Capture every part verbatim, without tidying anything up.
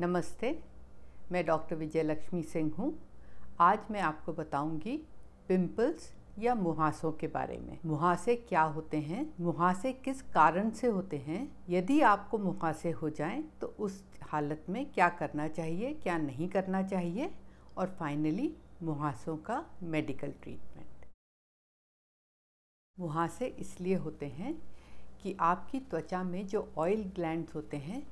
नमस्ते, मैं डॉक्टर विजय लक्ष्मी सिंह हूँ। आज मैं आपको बताऊँगी पिंपल्स या मुहासों के बारे में। मुहासे क्या होते हैं, मुहासे किस कारण से होते हैं, यदि आपको मुहासे हो जाएं तो उस हालत में क्या करना चाहिए, क्या नहीं करना चाहिए, और फाइनली मुहासों का मेडिकल ट्रीटमेंट। मुहासे इसलिए होते हैं कि आपकी त्वचा में जो ऑयल ग्लैंड्स होते हैं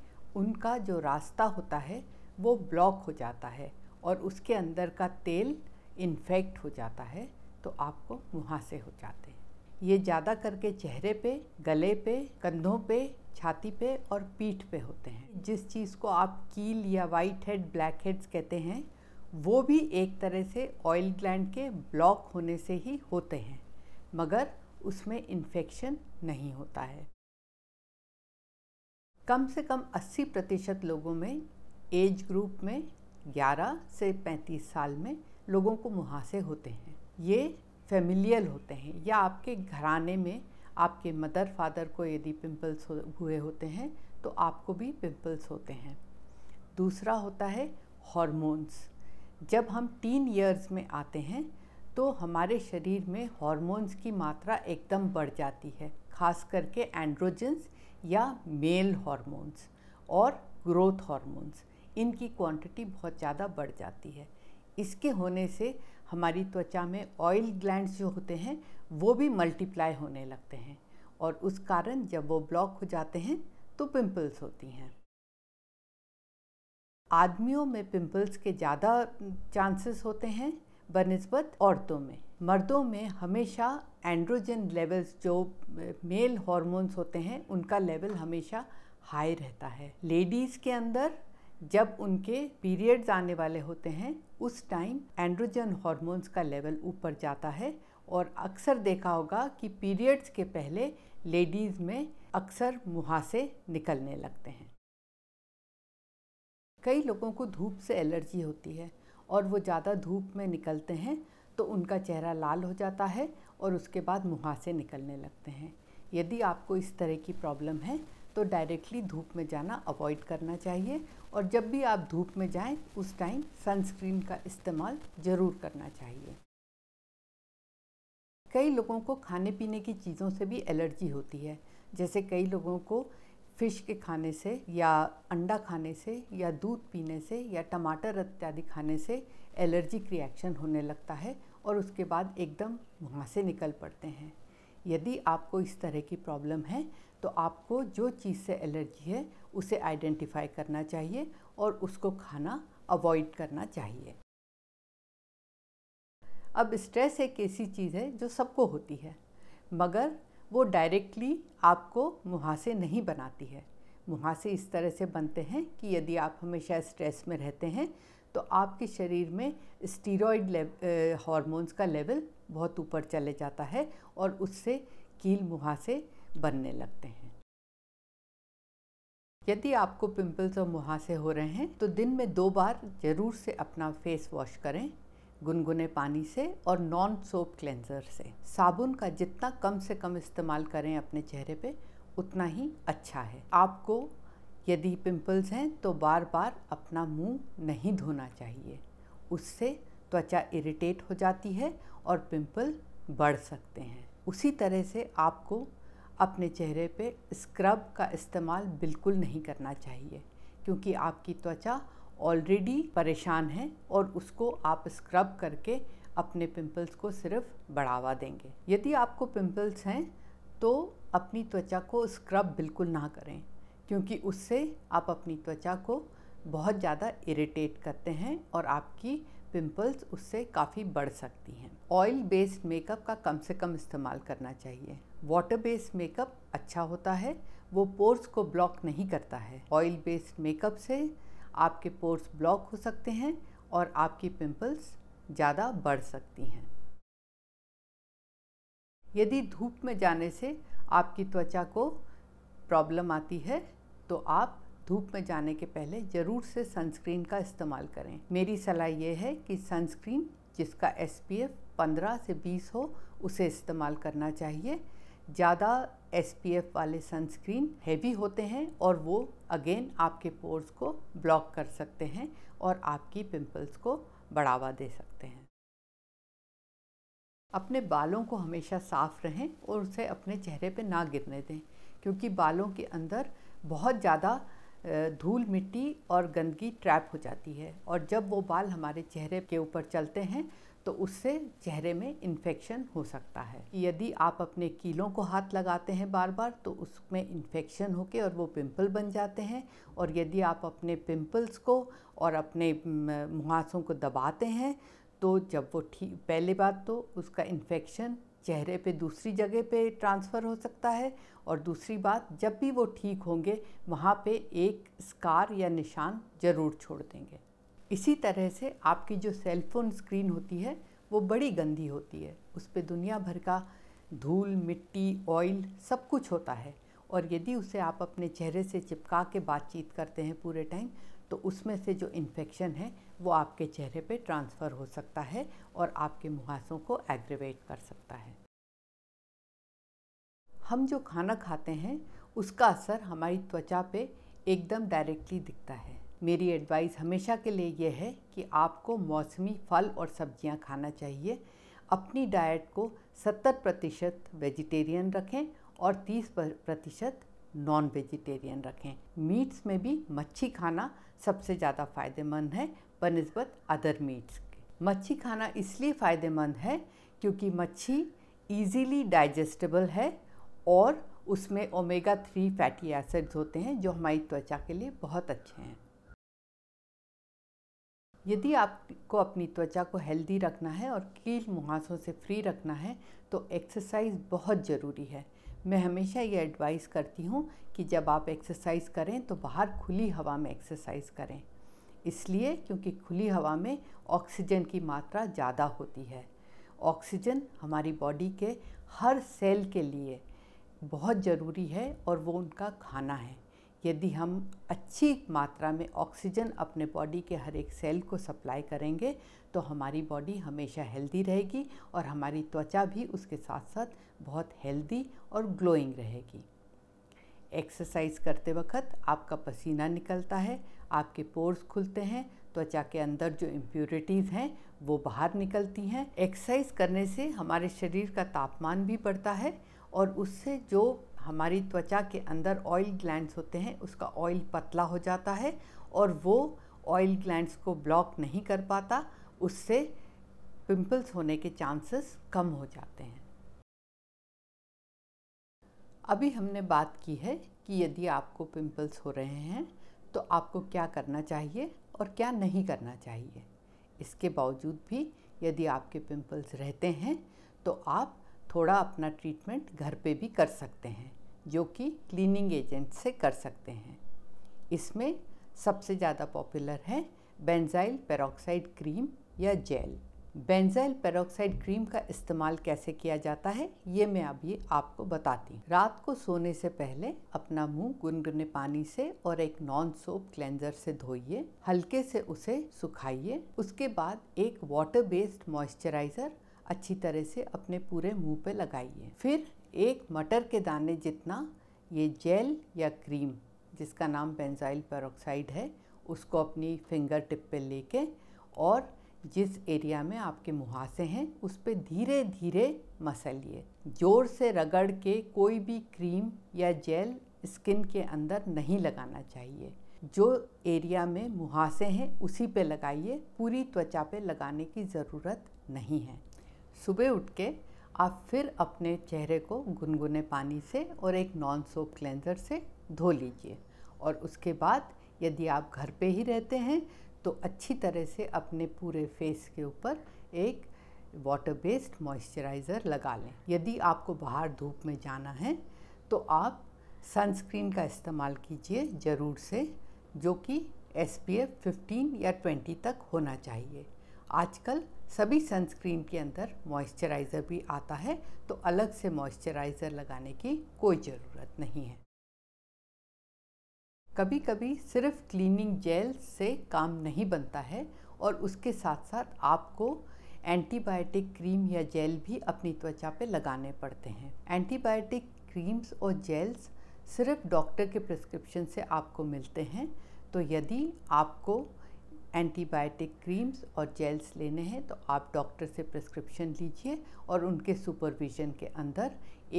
उनका जो रास्ता होता है वो ब्लॉक हो जाता है और उसके अंदर का तेल इन्फेक्ट हो जाता है, तो आपको मुहासे हो जाते हैं। ये ज़्यादा करके चेहरे पे, गले पे, कंधों पे, छाती पे और पीठ पे होते हैं। जिस चीज़ को आप कील या वाइट हेड, ब्लैक हेड्स कहते हैं, वो भी एक तरह से ऑयल ग्लैंड के ब्लॉक होने से ही होते हैं, मगर उसमें इन्फेक्शन नहीं होता है। कम से कम अस्सी प्रतिशत लोगों में एज ग्रुप में ग्यारह से पैंतीस साल में लोगों को मुहासे होते हैं। ये फेमिलियल होते हैं, या आपके घराने में आपके मदर फादर को यदि पिंपल्स हुए होते हैं तो आपको भी पिंपल्स होते हैं। दूसरा होता है हॉर्मोन्स। जब हम टीन ईयर्स में आते हैं तो हमारे शरीर में हॉर्मोन्स की मात्रा एकदम बढ़ जाती है, खास करके एंड्रोजेंस या मेल हॉर्मोन्स और ग्रोथ हॉर्मोन्स, इनकी क्वांटिटी बहुत ज़्यादा बढ़ जाती है। इसके होने से हमारी त्वचा में ऑयल ग्लैंड्स जो होते हैं वो भी मल्टीप्लाई होने लगते हैं, और उस कारण जब वो ब्लॉक हो जाते हैं तो पिंपल्स होती हैं। आदमियों में पिंपल्स के ज़्यादा चांसेस होते हैं बनस्बत औरतों में। मर्दों में हमेशा एंड्रोजन लेवल्स, जो मेल हॉर्मोन्स होते हैं, उनका लेवल हमेशा हाई रहता है। लेडीज़ के अंदर जब उनके पीरियड्स आने वाले होते हैं उस टाइम एंड्रोजन हॉर्मोन्स का लेवल ऊपर जाता है, और अक्सर देखा होगा कि पीरियड्स के पहले लेडीज़ में अक्सर मुहासे निकलने लगते हैं। कई लोगों को धूप से एलर्जी होती है और वो ज़्यादा धूप में निकलते हैं तो उनका चेहरा लाल हो जाता है और उसके बाद मुहासे निकलने लगते हैं। यदि आपको इस तरह की प्रॉब्लम है तो डायरेक्टली धूप में जाना अवॉइड करना चाहिए, और जब भी आप धूप में जाएं उस टाइम सनस्क्रीन का इस्तेमाल ज़रूर करना चाहिए। कई लोगों को खाने पीने की चीज़ों से भी एलर्जी होती है, जैसे कई लोगों को फ़िश के खाने से या अंडा खाने से या दूध पीने से या टमाटर इत्यादि खाने से एलर्जिक रिएक्शन होने लगता है और उसके बाद एकदम मुहासे निकल पड़ते हैं। यदि आपको इस तरह की प्रॉब्लम है तो आपको जो चीज़ से एलर्जी है उसे आइडेंटिफाई करना चाहिए और उसको खाना अवॉइड करना चाहिए। अब स्ट्रेस एक ऐसी चीज़ है जो सबको होती है, मगर वो डायरेक्टली आपको मुहासे नहीं बनाती है। मुहासे इस तरह से बनते हैं कि यदि आप हमेशा स्ट्रेस में रहते हैं तो आपके शरीर में स्टीरॉयड हार्मोन्स का लेवल बहुत ऊपर चले जाता है और उससे कील मुहासे बनने लगते हैं। यदि आपको पिंपल्स और मुहासे हो रहे हैं तो दिन में दो बार ज़रूर से अपना फेस वॉश करें, गुनगुने पानी से और नॉन सोप क्लेंजर से। साबुन का जितना कम से कम इस्तेमाल करें अपने चेहरे पे उतना ही अच्छा है। आपको यदि पिंपल्स हैं तो बार बार अपना मुंह नहीं धोना चाहिए, उससे त्वचा इरिटेट हो जाती है और पिंपल बढ़ सकते हैं। उसी तरह से आपको अपने चेहरे पे स्क्रब का इस्तेमाल बिल्कुल नहीं करना चाहिए, क्योंकि आपकी त्वचा ऑलरेडी परेशान है और उसको आप स्क्रब करके अपने पिंपल्स को सिर्फ बढ़ावा देंगे। यदि आपको पिंपल्स हैं तो अपनी त्वचा को स्क्रब बिल्कुल ना करें, क्योंकि उससे आप अपनी त्वचा को बहुत ज़्यादा इरिटेट करते हैं और आपकी पिंपल्स उससे काफ़ी बढ़ सकती हैं। ऑयल बेस्ड मेकअप का कम से कम इस्तेमाल करना चाहिए। वाटर बेस्ड मेकअप अच्छा होता है, वो पोर्स को ब्लॉक नहीं करता है। ऑयल बेस्ड मेकअप से आपके पोर्स ब्लॉक हो सकते हैं और आपकी पिंपल्स ज़्यादा बढ़ सकती हैं। यदि धूप में जाने से आपकी त्वचा को प्रॉब्लम आती है तो आप धूप में जाने के पहले ज़रूर से सनस्क्रीन का इस्तेमाल करें। मेरी सलाह ये है कि सनस्क्रीन जिसका एस पी एफ पंद्रह से बीस हो उसे इस्तेमाल करना चाहिए। ज़्यादा एस पी एफ वाले सनस्क्रीन हैवी होते हैं और वो अगेन आपके पोर्स को ब्लॉक कर सकते हैं और आपकी पिंपल्स को बढ़ावा दे सकते हैं। अपने बालों को हमेशा साफ रहें और उसे अपने चेहरे पे ना गिरने दें, क्योंकि बालों के अंदर बहुत ज़्यादा धूल मिट्टी और गंदगी ट्रैप हो जाती है और जब वो बाल हमारे चेहरे के ऊपर चलते हैं तो उससे चेहरे में इन्फेक्शन हो सकता है। यदि आप अपने कीलों को हाथ लगाते हैं बार बार तो उसमें इन्फेक्शन होके और वो पिंपल बन जाते हैं, और यदि आप अपने पिंपल्स को और अपने मुहासों को दबाते हैं तो जब वो ठीक पहली बात तो उसका इन्फेक्शन चेहरे पे दूसरी जगह पे ट्रांसफ़र हो सकता है, और दूसरी बात जब भी वो ठीक होंगे वहाँ पे एक स्कार या निशान ज़रूर छोड़ देंगे। इसी तरह से आपकी जो सेलफोन स्क्रीन होती है वो बड़ी गंदी होती है, उस पे दुनिया भर का धूल मिट्टी ऑयल सब कुछ होता है, और यदि उसे आप अपने चेहरे से चिपका के बातचीत करते हैं पूरे टाइम तो उसमें से जो इन्फेक्शन है वो आपके चेहरे पे ट्रांसफ़र हो सकता है और आपके मुहासों को एग्रेवेट कर सकता है। हम जो खाना खाते हैं उसका असर हमारी त्वचा पे एकदम डायरेक्टली दिखता है। मेरी एडवाइस हमेशा के लिए ये है कि आपको मौसमी फल और सब्जियां खाना चाहिए। अपनी डाइट को सत्तर प्रतिशत वेजिटेरियन रखें और तीस प्रतिशत नॉन वेजिटेरियन रखें। मीट्स में भी मच्छी खाना सबसे ज़्यादा फ़ायदेमंद है बनस्बत अदर मीट्स के। मच्छी खाना इसलिए फ़ायदेमंद है क्योंकि मच्छी ईज़िली डाइजेस्टेबल है और उसमें ओमेगा थ्री फैटी एसिड्स होते हैं जो हमारी त्वचा के लिए बहुत अच्छे हैं। यदि आपको अपनी त्वचा को हेल्दी रखना है और कील मुहासों से फ्री रखना है तो एक्सरसाइज बहुत ज़रूरी है। मैं हमेशा ये एडवाइस करती हूँ कि जब आप एक्सरसाइज करें तो बाहर खुली हवा में एक्सरसाइज करें, इसलिए क्योंकि खुली हवा में ऑक्सीजन की मात्रा ज़्यादा होती है। ऑक्सीजन हमारी बॉडी के हर सेल के लिए बहुत ज़रूरी है और वो उनका खाना है। यदि हम अच्छी मात्रा में ऑक्सीजन अपने बॉडी के हर एक सेल को सप्लाई करेंगे तो हमारी बॉडी हमेशा हेल्दी रहेगी और हमारी त्वचा भी उसके साथ साथ बहुत हेल्दी और ग्लोइंग रहेगी। एक्सरसाइज करते वक्त आपका पसीना निकलता है, आपके पोर्स खुलते हैं, त्वचा के अंदर जो इम्प्यूरिटीज़ हैं वो बाहर निकलती हैं। एक्सरसाइज करने से हमारे शरीर का तापमान भी बढ़ता है और उससे जो हमारी त्वचा के अंदर ऑयल ग्लैंड्स होते हैं उसका ऑयल पतला हो जाता है और वो ऑयल ग्लैंड्स को ब्लॉक नहीं कर पाता, उससे पिंपल्स होने के चांसेस कम हो जाते हैं। अभी हमने बात की है कि यदि आपको पिंपल्स हो रहे हैं तो आपको क्या करना चाहिए और क्या नहीं करना चाहिए। इसके बावजूद भी यदि आपके पिंपल्स रहते हैं तो आप थोड़ा अपना ट्रीटमेंट घर पे भी कर सकते हैं, जो कि क्लीनिंग एजेंट से कर सकते हैं। इसमें सबसे ज़्यादा पॉपुलर है बेंजाइल पेरोक्साइड क्रीम या जेल। बेंजाइल पेरोक्साइड क्रीम का इस्तेमाल कैसे किया जाता है ये मैं अभी आपको बताती हूँ। रात को सोने से पहले अपना मुंह गुनगुने पानी से और एक नॉन सोप क्लेंजर से धोइए, हल्के से उसे सुखाइए। उसके बाद एक वाटर बेस्ड मॉइस्चराइज़र अच्छी तरह से अपने पूरे मुंह पे लगाइए। फिर एक मटर के दाने जितना ये जेल या क्रीम, जिसका नाम बेंजाइल पेरोक्साइड है, उसको अपनी फिंगर टिप पे लेके और जिस एरिया में आपके मुहासे हैं उस पे धीरे धीरे मसलिए। ज़ोर से रगड़ के कोई भी क्रीम या जेल स्किन के अंदर नहीं लगाना चाहिए। जो एरिया में मुहासे हैं उसी पे लगाइए, पूरी त्वचा पे लगाने की ज़रूरत नहीं है। सुबह उठ के आप फिर अपने चेहरे को गुनगुने पानी से और एक नॉन सोप क्लेंजर से धो लीजिए, और उसके बाद यदि आप घर पे ही रहते हैं तो अच्छी तरह से अपने पूरे फेस के ऊपर एक वाटर बेस्ड मॉइस्चराइज़र लगा लें। यदि आपको बाहर धूप में जाना है तो आप सनस्क्रीन का इस्तेमाल कीजिए ज़रूर से, जो कि एस पी एफ फिफ्टीन या ट्वेंटी तक होना चाहिए। आजकल सभी सनस्क्रीन के अंदर मॉइस्चराइज़र भी आता है तो अलग से मॉइस्चराइज़र लगाने की कोई ज़रूरत नहीं है। कभी कभी सिर्फ क्लीनिंग जेल से काम नहीं बनता है और उसके साथ साथ आपको एंटीबायोटिक क्रीम या जेल भी अपनी त्वचा पर लगाने पड़ते हैं। एंटीबायोटिक क्रीम्स और जेल्स सिर्फ डॉक्टर के प्रिस्क्रिप्शन से आपको मिलते हैं, तो यदि आपको एंटीबायोटिक क्रीम्स और जेल्स लेने हैं तो आप डॉक्टर से प्रिस्क्रिप्शन लीजिए और उनके सुपरविजन के अंदर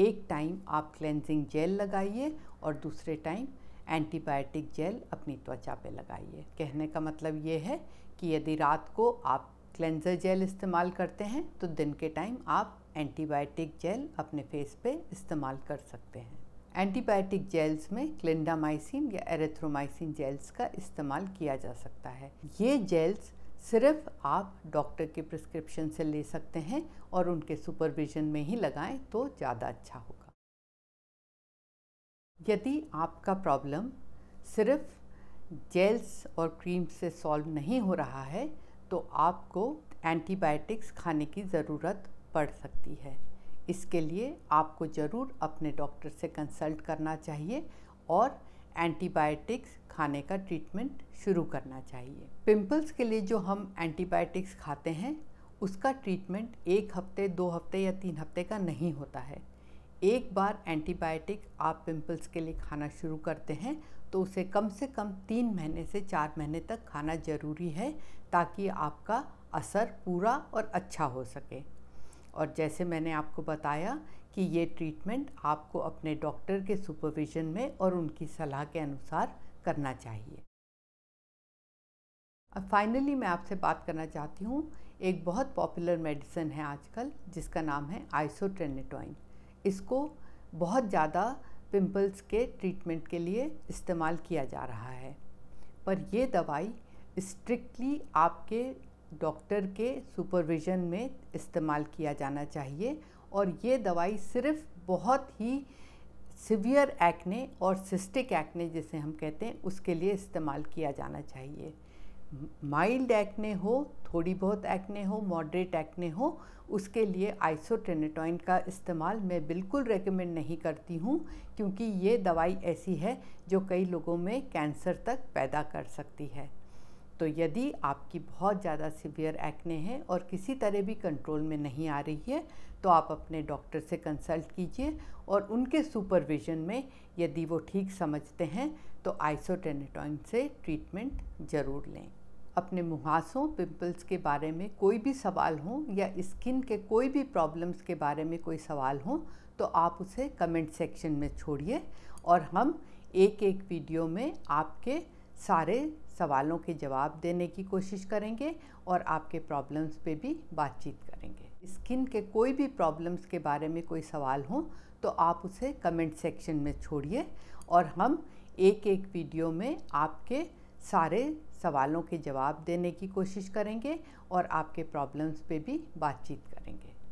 एक टाइम आप क्लेंजिंग जेल लगाइए और दूसरे टाइम एंटीबायोटिक जेल अपनी त्वचा पे लगाइए। कहने का मतलब ये है कि यदि रात को आप क्लेंजर जेल इस्तेमाल करते हैं तो दिन के टाइम आप एंटीबायोटिक जेल अपने फेस पे इस्तेमाल कर सकते हैं। एंटीबायोटिक जेल्स में क्लेंडामाइसिन या एरेथ्रोमाइसिन जेल्स का इस्तेमाल किया जा सकता है। ये जेल्स सिर्फ आप डॉक्टर के प्रिस्क्रिप्शन से ले सकते हैं और उनके सुपरविजन में ही लगाएं तो ज़्यादा अच्छा होगा। यदि आपका प्रॉब्लम सिर्फ जेल्स और क्रीम से सॉल्व नहीं हो रहा है तो आपको एंटीबायोटिक्स खाने की ज़रूरत पड़ सकती है। इसके लिए आपको ज़रूर अपने डॉक्टर से कंसल्ट करना चाहिए और एंटीबायोटिक्स खाने का ट्रीटमेंट शुरू करना चाहिए। पिंपल्स के लिए जो हम एंटीबायोटिक्स खाते हैं उसका ट्रीटमेंट एक हफ्ते, दो हफ्ते या तीन हफ्ते का नहीं होता है। एक बार एंटीबायोटिक आप पिंपल्स के लिए खाना शुरू करते हैं तो उसे कम से कम तीन महीने से चार महीने तक खाना ज़रूरी है ताकि आपका असर पूरा और अच्छा हो सके। और जैसे मैंने आपको बताया कि ये ट्रीटमेंट आपको अपने डॉक्टर के सुपरविजन में और उनकी सलाह के अनुसार करना चाहिए। अब फाइनली मैं आपसे बात करना चाहती हूँ, एक बहुत पॉपुलर मेडिसिन है आजकल जिसका नाम है आइसोट्रेटिनोइन। इसको बहुत ज़्यादा पिंपल्स के ट्रीटमेंट के लिए इस्तेमाल किया जा रहा है, पर यह दवाई स्ट्रिक्टली आपके डॉक्टर के सुपरविजन में इस्तेमाल किया जाना चाहिए और ये दवाई सिर्फ बहुत ही सीवियर एक्ने और सिस्टिक एक्ने जिसे हम कहते हैं उसके लिए इस्तेमाल किया जाना चाहिए। माइल्ड एक्ने हो, थोड़ी बहुत एक्ने हो, मॉडरेट एक्ने हो, उसके लिए आइसोट्रेटिनोइन का इस्तेमाल मैं बिल्कुल रेकमेंड नहीं करती हूँ, क्योंकि ये दवाई ऐसी है जो कई लोगों में कैंसर तक पैदा कर सकती है। तो यदि आपकी बहुत ज़्यादा सीवियर एक्ने है और किसी तरह भी कंट्रोल में नहीं आ रही है तो आप अपने डॉक्टर से कंसल्ट कीजिए और उनके सुपरविजन में यदि वो ठीक समझते हैं तो आइसोट्रेटिनोइन से ट्रीटमेंट ज़रूर लें। अपने मुहासों, पिंपल्स के बारे में कोई भी सवाल हो या स्किन के कोई भी प्रॉब्लम्स के बारे में कोई सवाल हो तो आप उसे कमेंट सेक्शन में छोड़िए और हम एक एक वीडियो में आपके सारे सवालों के जवाब देने की कोशिश करेंगे और आपके प्रॉब्लम्स पे भी बातचीत करेंगे। स्किन के कोई भी प्रॉब्लम्स के बारे में कोई सवाल हो तो आप उसे कमेंट सेक्शन में छोड़िए और हम एक एक वीडियो में आपके सारे सवालों के जवाब देने की कोशिश करेंगे और आपके प्रॉब्लम्स पे भी बातचीत करेंगे।